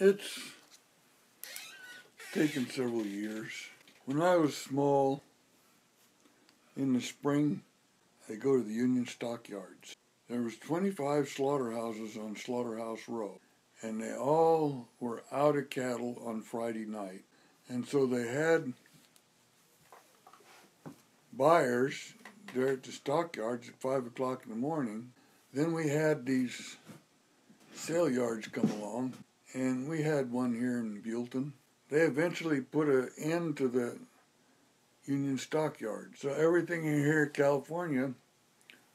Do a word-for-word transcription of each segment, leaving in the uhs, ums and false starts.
It's taken several years. When I was small, in the spring, I'd go to the Union Stockyards. There was twenty-five slaughterhouses on Slaughterhouse Row, and they all were out of cattle on Friday night. And so they had buyers there at the stockyards at five o'clock in the morning. Then we had these sale yards come along, and we had one here in Buellton. They eventually put an end to the Union Stockyard. So everything in here in California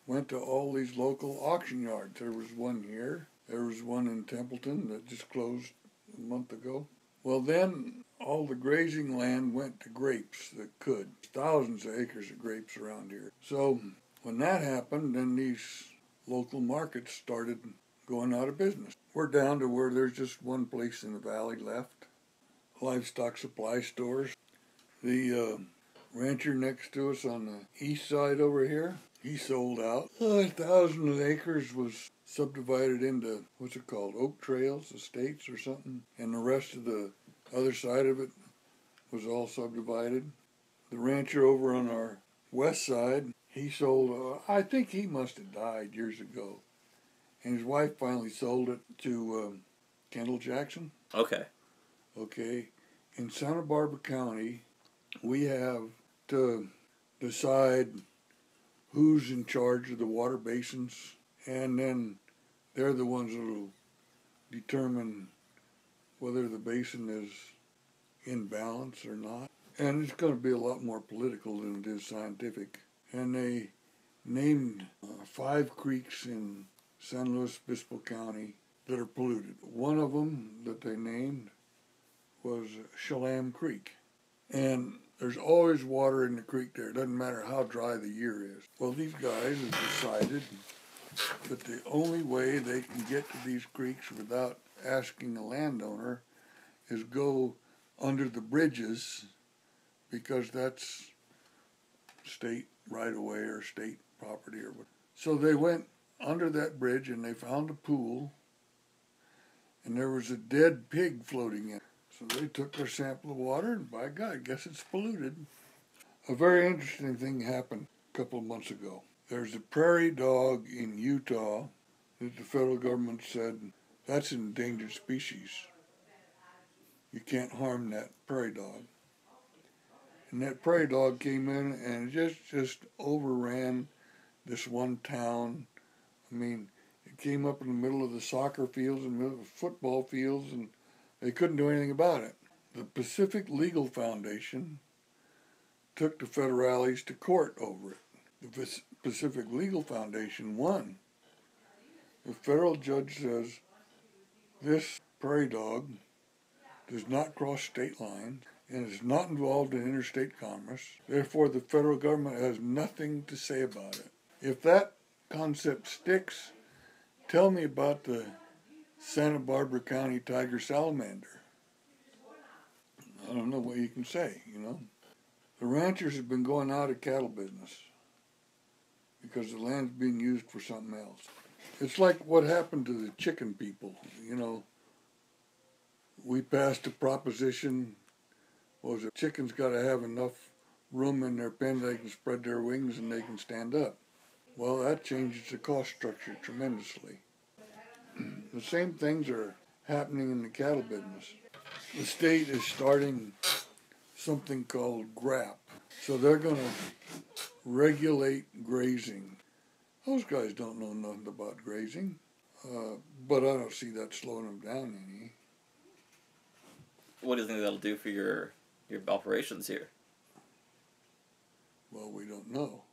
went to all these local auction yards. There was one here. There was one in Templeton that just closed a month ago. Well, then all the grazing land went to grapes that could. Thousands of acres of grapes around here. So when that happened, then these local markets started going out of business. We're down to where there's just one place in the valley left. Livestock supply stores. The uh, rancher next to us on the east side over here, he sold out. A thousand of acres was subdivided into, what's it called, Oak Trails Estates or something. And the rest of the other side of it was all subdivided. The rancher over on our west side, he sold, uh, I think he must have died years ago. And his wife finally sold it to um, Kendall Jackson. Okay. Okay. In Santa Barbara County, we have to decide who's in charge of the water basins, and then they're the ones that will determine whether the basin is in balance or not. And it's going to be a lot more political than it is scientific. And they named uh, five creeks in San Luis Obispo County that are polluted. One of them that they named was Shalam Creek. And there's always water in the creek there. It doesn't matter how dry the year is. Well, these guys have decided that the only way they can get to these creeks without asking the landowner is go under the bridges, because that's state right-of-way or state property or whatever. So they went under that bridge and they found a pool, and there was a dead pig floating in. So they took their sample of water, and by God, I guess it's polluted. A very interesting thing happened a couple of months ago. There's a prairie dog in Utah that the federal government said, that's an endangered species. You can't harm that prairie dog. And that prairie dog came in and just, just overran this one town. I mean, it came up in the middle of the soccer fields and the middle of the football fields, and they couldn't do anything about it. The Pacific Legal Foundation took the federales to court over it. The Pacific Legal Foundation won. The federal judge says, this prairie dog does not cross state lines and is not involved in interstate commerce. Therefore, the federal government has nothing to say about it. If that concept sticks, tell me about the Santa Barbara County tiger salamander. I don't know what you can say, you know. The ranchers have been going out of cattle business because the land's being used for something else. It's like what happened to the chicken people, you know. We passed a proposition, what was it? Chickens got to have enough room in their pen they can spread their wings and they can stand up. Well, that changes the cost structure tremendously. The same things are happening in the cattle business. The state is starting something called GRAP. So they're going to regulate grazing. Those guys don't know nothing about grazing, uh, but I don't see that slowing them down any. What do you think that'll do for your, your operations here? Well, we don't know.